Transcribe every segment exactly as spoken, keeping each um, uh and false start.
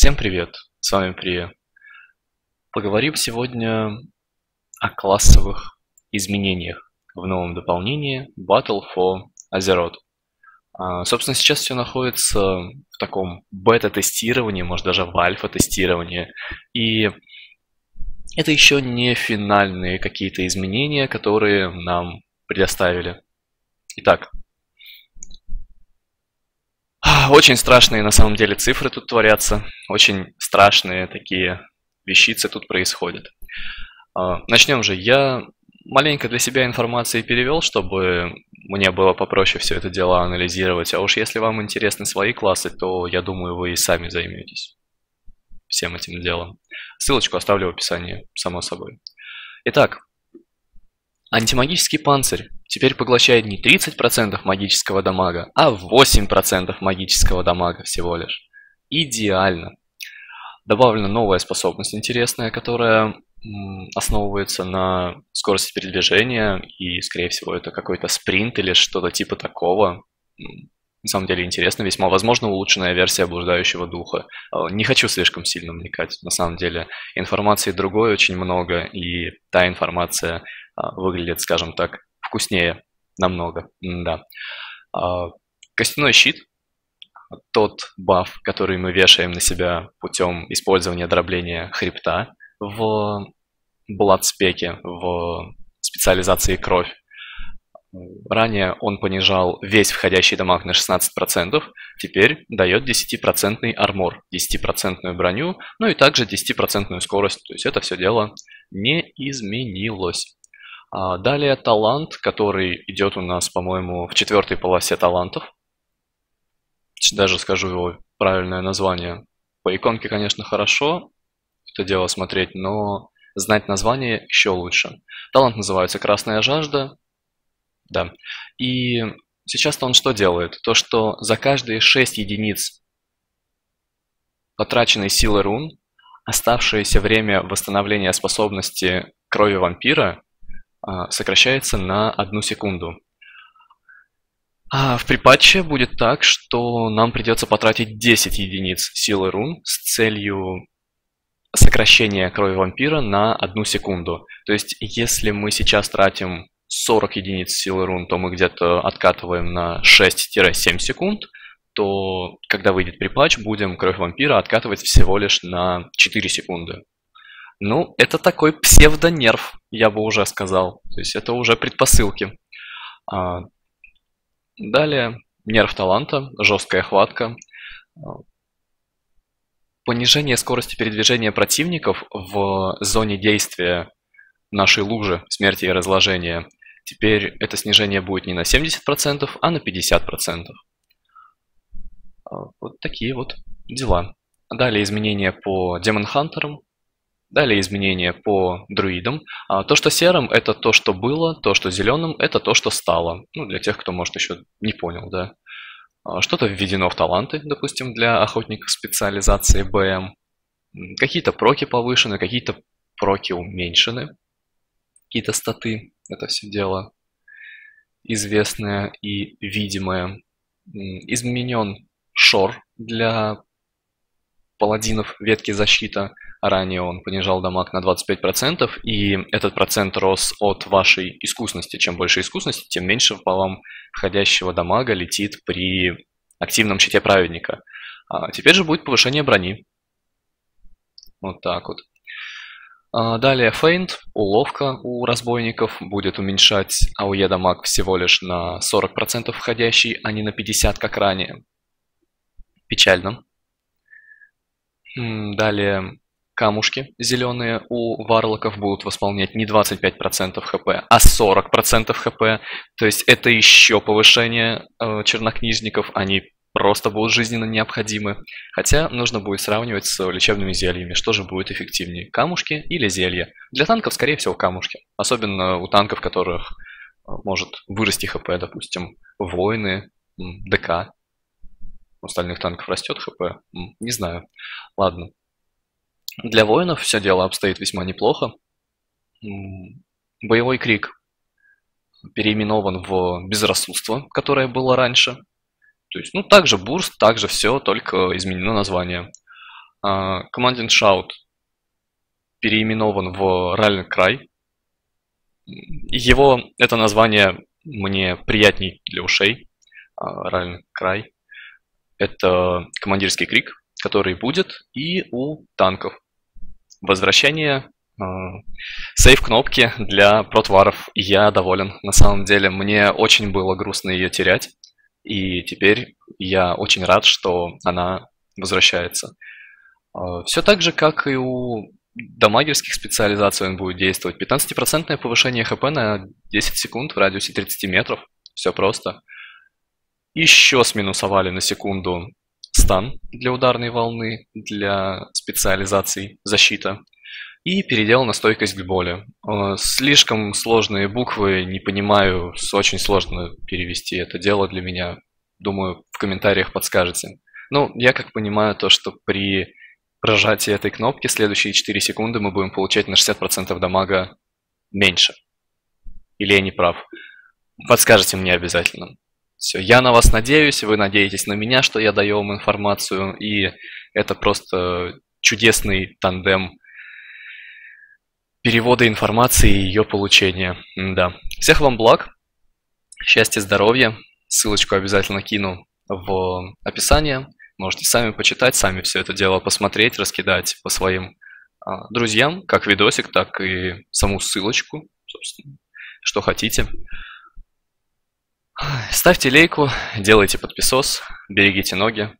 Всем привет, с вами Приа. Поговорим сегодня о классовых изменениях в новом дополнении Battle for Azeroth. Собственно, сейчас все находится в таком бета-тестировании, может даже в альфа-тестировании. И это еще не финальные какие-то изменения, которые нам предоставили. Итак. Очень страшные на самом деле цифры тут творятся, очень страшные такие вещицы тут происходят. Начнем же. Я маленько для себя информации перевел, чтобы мне было попроще все это дело анализировать. А уж если вам интересны свои классы, то я думаю, вы и сами займетесь всем этим делом. Ссылочку оставлю в описании, само собой. Итак, антимагический панцирь теперь поглощает не тридцать процентов магического дамага, а восемь процентов магического дамага всего лишь. Идеально. Добавлена новая способность интересная, которая основывается на скорости передвижения, и, скорее всего, это какой-то спринт или что-то типа такого. На самом деле интересно весьма. Возможно, улучшенная версия блуждающего духа. Не хочу слишком сильно вникать, на самом деле. Информации другой очень много, и та информация выглядит, скажем так, вкуснее намного, да. Костяной щит, тот баф, который мы вешаем на себя путем использования дробления хребта в бладспеке, в специализации кровь. Ранее он понижал весь входящий дамаг на шестнадцать процентов, теперь дает десять процентов армор, десять процентов броню, ну и также десять процентов скорость, то есть это все дело не изменилось. Далее талант, который идет у нас, по-моему, в четвертой полосе талантов. Даже скажу его правильное название. По иконке, конечно, хорошо это дело смотреть, но знать название еще лучше. Талант называется «Красная жажда». Да. И сейчас-то он что делает? То, что за каждые шесть единиц потраченной силы рун оставшееся время восстановления способности крови вампира сокращается на одну секунду. А в припатче будет так, что нам придется потратить десять единиц силы рун с целью сокращения крови вампира на одну секунду. То есть, если мы сейчас тратим сорок единиц силы рун, то мы где-то откатываем на шесть-семь секунд, то, когда выйдет припатч, будем кровь вампира откатывать всего лишь на четыре секунды. Ну, это такой псевдонерв, я бы уже сказал. То есть это уже предпосылки. Далее, нерв таланта, жесткая хватка. Понижение скорости передвижения противников в зоне действия нашей лужи, смерти и разложения. Теперь это снижение будет не на семьдесят процентов, а на пятьдесят процентов. Вот такие вот дела. Далее изменения по демон-хантерам. Далее изменения по друидам. То, что серым, это то, что было, то, что зеленым, это то, что стало. Ну, для тех, кто, может, еще не понял, да. Что-то введено в таланты, допустим, для охотников специализации бэ эм. Какие-то проки повышены, какие-то проки уменьшены. Какие-то статы, это все дело известное и видимое. Изменен шор для паладинов ветки защита. Ранее он понижал дамаг на двадцать пять процентов, и этот процент рос от вашей искусности. Чем больше искусности, тем меньше по вам входящего дамага летит при активном щите праведника. А теперь же будет повышение брони. Вот так вот. А далее фейнт, уловка у разбойников, будет уменьшать АОЕ дамаг всего лишь на сорок процентов входящий, а не на пятьдесят процентов, как ранее. Печально. Далее... Камушки зеленые у варлоков будут восполнять не двадцать пять процентов хп, а сорок процентов хп. То есть это еще повышение э, чернокнижников, они просто будут жизненно необходимы. Хотя нужно будет сравнивать с лечебными зельями, что же будет эффективнее, камушки или зелья. Для танков, скорее всего, камушки. Особенно у танков, которых может вырасти хп, допустим, воины, ДК. У остальных танков растет хп, не знаю. Ладно. Для воинов все дело обстоит весьма неплохо. Боевой крик переименован в безрассудство, которое было раньше. То есть, ну, также бурст, также все, только изменено название. Commanding Shout переименован в Riling Cry. Его, это название мне приятней для ушей. Riling Cry. Это командирский крик, который будет и у танков. Возвращение э, сейв-кнопки для протваров. Я доволен. На самом деле, мне очень было грустно ее терять. И теперь я очень рад, что она возвращается. Э, все так же, как и у дамагерских специализаций он будет действовать. пятнадцатипроцентное повышение ХП на десять секунд в радиусе тридцати метров. Все просто. Еще сминусовали на секунду стан для ударной волны, для специализаций защита. И передел на стойкость к боли. Слишком сложные буквы, не понимаю, очень сложно перевести это дело для меня. Думаю, в комментариях подскажете. Ну, я как понимаю то, что при прожатии этой кнопки следующие четыре секунды мы будем получать на шестьдесят процентов дамага меньше. Или я не прав? Подскажете мне обязательно. Все, я на вас надеюсь, вы надеетесь на меня, что я даю вам информацию, и это просто чудесный тандем перевода информации и ее получения. Да. Всех вам благ, счастья, здоровья. Ссылочку обязательно кину в описание. Можете сами почитать, сами все это дело посмотреть, раскидать по своим а, друзьям, как видосик, так и саму ссылочку, собственно, что хотите. Ставьте лейку, делайте подписос, берегите ноги.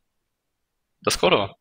До скорого!